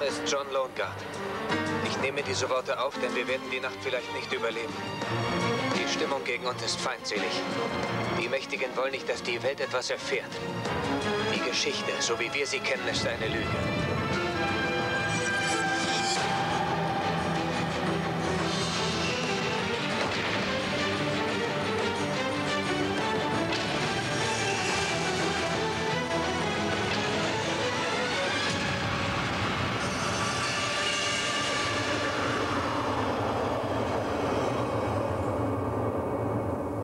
Name ist John Loengard. Ich nehme diese Worte auf, denn wir werden die Nacht vielleicht nicht überleben. Die Stimmung gegen uns ist feindselig. Die Mächtigen wollen nicht, dass die Welt etwas erfährt. Die Geschichte, so wie wir sie kennen, ist eine Lüge.